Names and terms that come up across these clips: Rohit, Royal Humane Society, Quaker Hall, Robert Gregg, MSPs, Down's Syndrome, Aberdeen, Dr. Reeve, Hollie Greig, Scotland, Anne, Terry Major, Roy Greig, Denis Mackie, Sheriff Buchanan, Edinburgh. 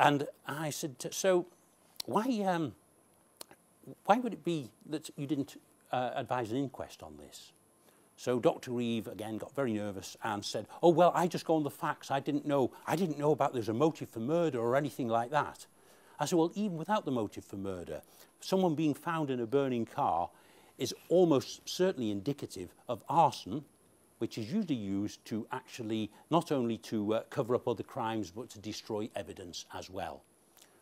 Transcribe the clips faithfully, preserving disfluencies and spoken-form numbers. And I said, so why, um, why would it be that you didn't uh, advise an inquest on this? So Doctor Reeve, again, got very nervous and said, oh, well, I just go on the facts. I didn't know, I didn't know about there's a motive for murder or anything like that. I said, well, even without the motive for murder, someone being found in a burning car is almost certainly indicative of arson, which is usually used to actually not only to uh, cover up other crimes, but to destroy evidence as well.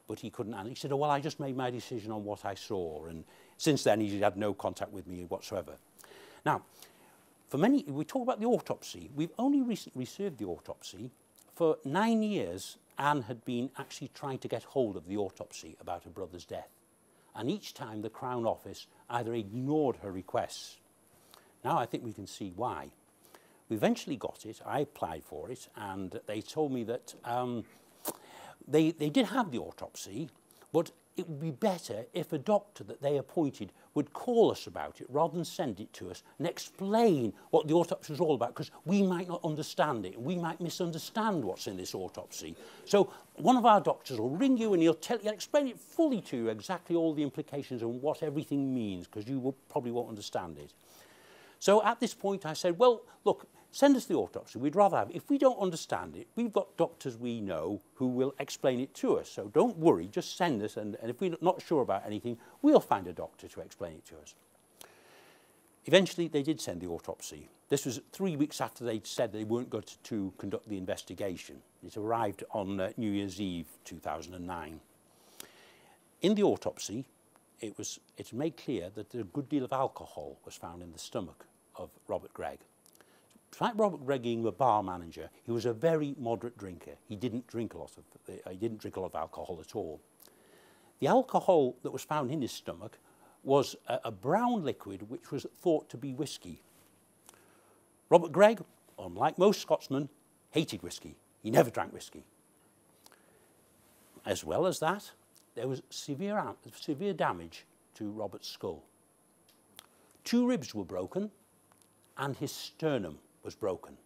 But he couldn't answer. He said, oh, well, I just made my decision on what I saw. And since then, he had no contact with me whatsoever. Now, for many, we talk about the autopsy. We've only recently served the autopsy. For nine years, Anne had been actually trying to get hold of the autopsy about her brother's death. And each time the Crown Office either ignored her requests. Now I think we can see why. We eventually got it, I applied for it, and they told me that um, they, they did have the autopsy, but it would be better if a doctor that they appointed would call us about it rather than send it to us and explain what the autopsy was all about, because we might not understand it. We might misunderstand what's in this autopsy. So one of our doctors will ring you and he'll, tell, he'll explain it fully to you, exactly all the implications and what everything means, because you will, probably won't understand it. So at this point I said, well, look, send us the autopsy. We'd rather have it. If we don't understand it, we've got doctors we know who will explain it to us. So don't worry, just send us. And, and if we're not sure about anything, we'll find a doctor to explain it to us. Eventually, they did send the autopsy. This was three weeks after they'd said they weren't going to, to conduct the investigation. It arrived on uh, New Year's Eve, two thousand nine. In the autopsy, it was it's made clear that a good deal of alcohol was found in the stomach of Robert Gregg. Like Robert Gregg being the bar manager, he was a very moderate drinker. He didn't drink a lot of he didn't drink a lot of alcohol at all. The alcohol that was found in his stomach was a, a brown liquid which was thought to be whiskey. Robert Gregg, unlike most Scotsmen, hated whiskey. He never drank whiskey. As well as that, there was severe severe damage to Robert's skull. Two ribs were broken, and his sternum was broken.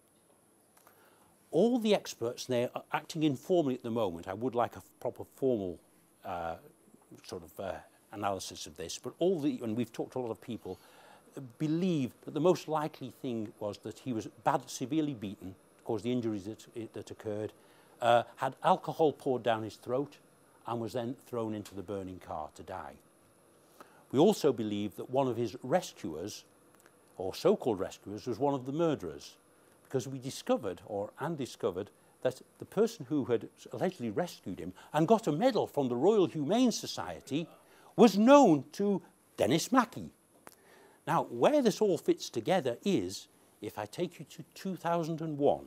All the experts, and they are acting informally at the moment, I would like a proper formal uh, sort of uh, analysis of this, but all the, and we've talked to a lot of people, believe that the most likely thing was that he was bad, severely beaten, caused the injuries that, that occurred, uh, had alcohol poured down his throat, and was then thrown into the burning car to die. We also believe that one of his rescuers, or so-called rescuers, was one of the murderers, because we discovered, or Anne discovered, that the person who had allegedly rescued him and got a medal from the Royal Humane Society was known to Denis Mackie. Now, where this all fits together is, if I take you to two thousand one.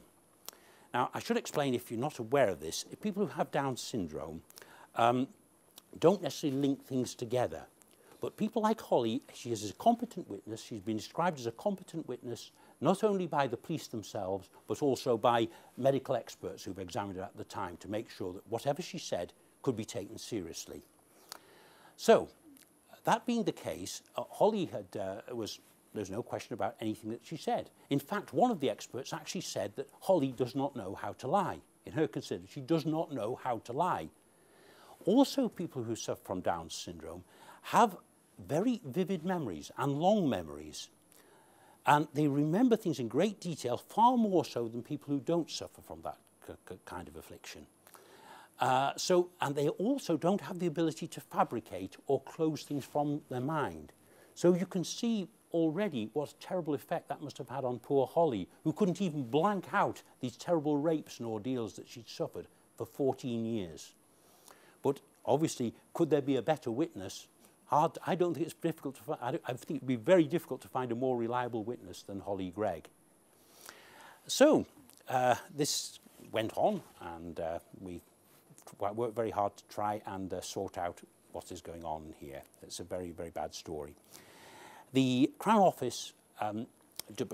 Now, I should explain, if you're not aware of this, if people who have Down syndrome um, don't necessarily link things together. But people like Hollie, she is a competent witness. She's been described as a competent witness, not only by the police themselves, but also by medical experts who've examined her at the time to make sure that whatever she said could be taken seriously. So, that being the case, uh, Hollie had, uh, was, there's no question about anything that she said. In fact, one of the experts actually said that Hollie does not know how to lie. In her consideration, she does not know how to lie. Also, people who suffer from Down syndrome have very vivid memories and long memories, and they remember things in great detail, far more so than people who don't suffer from that kind of affliction. Uh, so, and they also don't have the ability to fabricate or close things from their mind. So you can see already what a terrible effect that must have had on poor Hollie, who couldn't even blank out these terrible rapes and ordeals that she'd suffered for fourteen years. But obviously, could there be a better witness? Hard, I don't think it's difficult to find, I, I think it would be very difficult to find a more reliable witness than Hollie Greig. So, uh, this went on, and uh, we worked very hard to try and uh, sort out what is going on here. It's a very, very bad story. The Crown Office, um,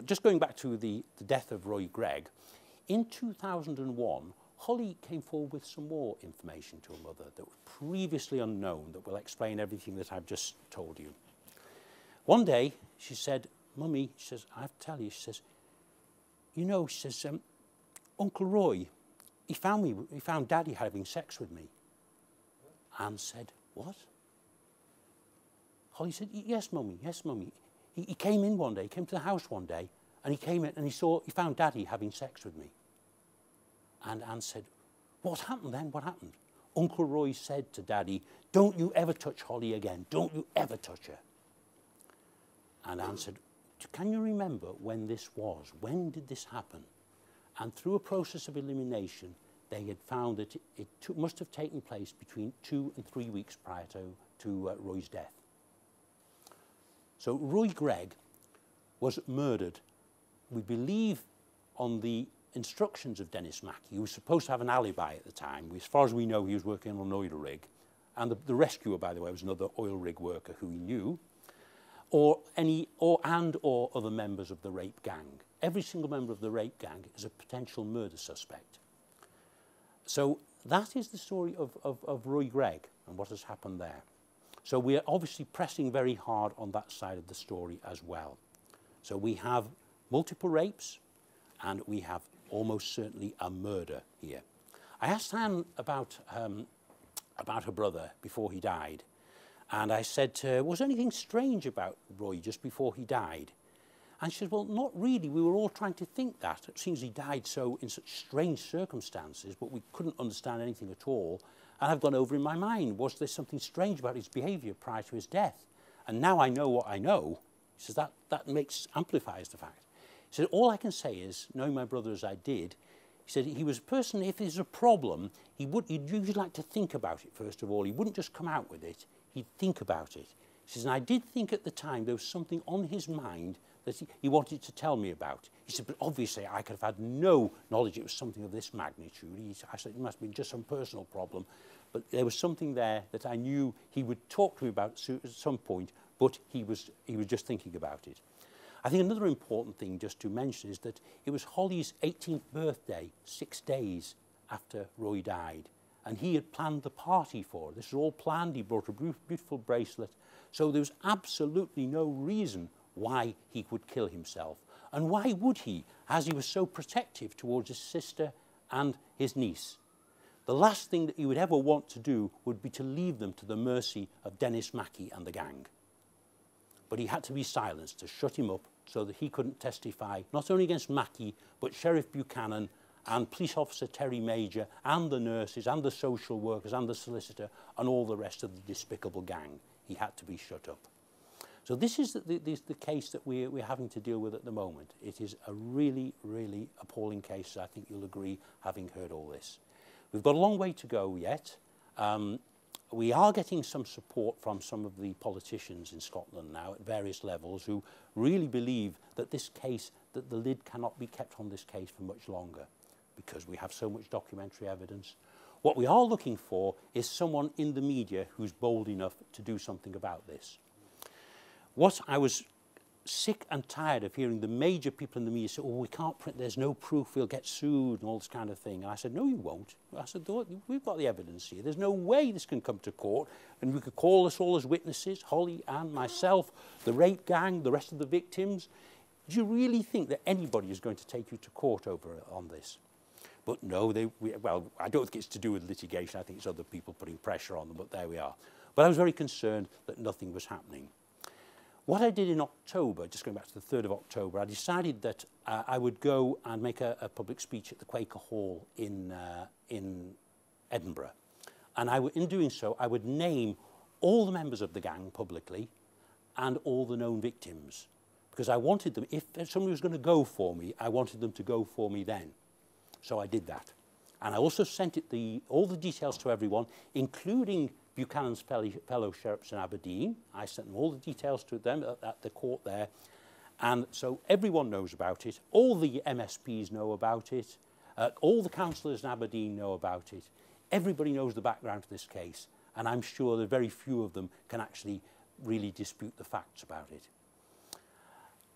just going back to the, the death of Roy Greig, in two thousand one, Hollie came forward with some more information to her mother that was previously unknown, that will explain everything that I've just told you. One day, she said, Mummy, she says, I have to tell you, she says, you know, she says, um, Uncle Roy, he found me, he found Daddy having sex with me. Anne said, what? Hollie said, yes, Mummy, yes, Mummy. He, he came in one day, he came to the house one day, and he came in and he saw, he found Daddy having sex with me. And Anne said, what happened then? What happened? Uncle Roy said to Daddy, don't you ever touch Hollie again. Don't you ever touch her. And Anne said, can you remember when this was? When did this happen? And through a process of elimination, they had found that it, it took, must have taken place between two and three weeks prior to, to uh, Roy's death. So Roy Greig was murdered, we believe, on the instructions of Denis Mackie, who was supposed to have an alibi at the time. As far as we know, he was working on an oil rig. And the, the rescuer, by the way, was another oil rig worker who he knew, or any, or, and or other members of the rape gang. Every single member of the rape gang is a potential murder suspect. So that is the story of, of, of Roy Greig and what has happened there. So we are obviously pressing very hard on that side of the story as well. So we have multiple rapes and we have almost certainly a murder here. I asked Anne about, um, about her brother before he died, and I said to her, was there anything strange about Roy just before he died? And she said, well, not really. We were all trying to think that. It seems he died so in such strange circumstances, but we couldn't understand anything at all. And I've gone over in my mind, was there something strange about his behaviour prior to his death? And now I know what I know. She says, that, that makes, amplifies the fact. He said, all I can say is, knowing my brother as I did, he said he was a person, if there's a problem, he would, he'd usually like to think about it first of all. He wouldn't just come out with it. He'd think about it. He says, and I did think at the time there was something on his mind that he, he wanted to tell me about. He said, but obviously I could have had no knowledge it was something of this magnitude. He, I said, it must have been just some personal problem. But there was something there that I knew he would talk to me about at some point, but he was, he was just thinking about it. I think another important thing just to mention is that it was Hollie's eighteenth birthday, six days after Roy died, and he had planned the party for her. This was all planned. He brought a beautiful bracelet. So there was absolutely no reason why he would kill himself. And why would he, as he was so protective towards his sister and his niece? The last thing that he would ever want to do would be to leave them to the mercy of Denis Mackie and the gang. But he had to be silenced, to shut him up, so that he couldn't testify, not only against Mackie, but Sheriff Buchanan and police officer Terry Major and the nurses and the social workers and the solicitor and all the rest of the despicable gang. He had to be shut up. So this is the, the, the case that we're, we're having to deal with at the moment. It is a really, really appalling case. I think you'll agree, having heard all this. We've got a long way to go yet. Um, We are getting some support from some of the politicians in Scotland now at various levels who really believe that this case, that the lid cannot be kept on this case for much longer because we have so much documentary evidence. What we are looking for is someone in the media who's bold enough to do something about this. What I was sick and tired of hearing the major people in the media say, oh, we can't print, there's no proof, we'll get sued and all this kind of thing. And I said, no, you won't. I said, we've got the evidence here. There's no way this can come to court. And we could call us all as witnesses, Hollie, Anne, myself, the rape gang, the rest of the victims. Do you really think that anybody is going to take you to court over on this? But no, they, we, well, I don't think it's to do with litigation. I think it's other people putting pressure on them, but there we are. But I was very concerned that nothing was happening. What I did in October, just going back to the third of October, I decided that uh, I would go and make a, a public speech at the Quaker Hall in, uh, in Edinburgh. And I w in doing so, I would name all the members of the gang publicly and all the known victims. Because I wanted them, if somebody was going to go for me, I wanted them to go for me then. So I did that. And I also sent it the, all the details to everyone, including Buchanan's fellow sheriffs in Aberdeen. I sent them all the details to them at, at the court there. And so everyone knows about it. All the M S Ps know about it. Uh, all the councillors in Aberdeen know about it. Everybody knows the background to this case. And I'm sure that very few of them can actually really dispute the facts about it.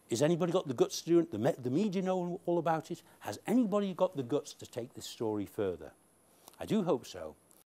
Has anybody got the guts to do it? The, me the media know all about it. Has anybody got the guts to take this story further? I do hope so.